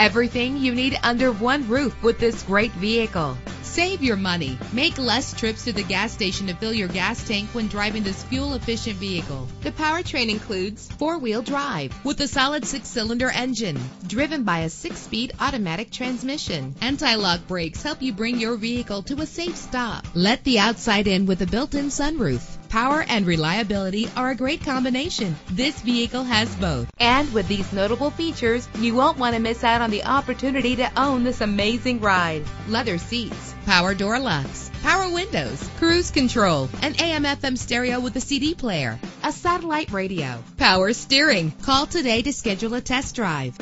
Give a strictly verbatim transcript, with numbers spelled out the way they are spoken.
Everything you need under one roof with this great vehicle. Save your money. Make less trips to the gas station to fill your gas tank when driving this fuel-efficient vehicle. The powertrain includes four-wheel drive with a solid six-cylinder engine driven by a six-speed automatic transmission. Anti-lock brakes help you bring your vehicle to a safe stop. Let the outside in with a built-in sunroof. Power and reliability are a great combination. This vehicle has both. And with these notable features, you won't want to miss out on the opportunity to own this amazing ride. Leather seats, power door locks, power windows, cruise control, an A M F M stereo with a C D player, a satellite radio, power steering. Call today to schedule a test drive.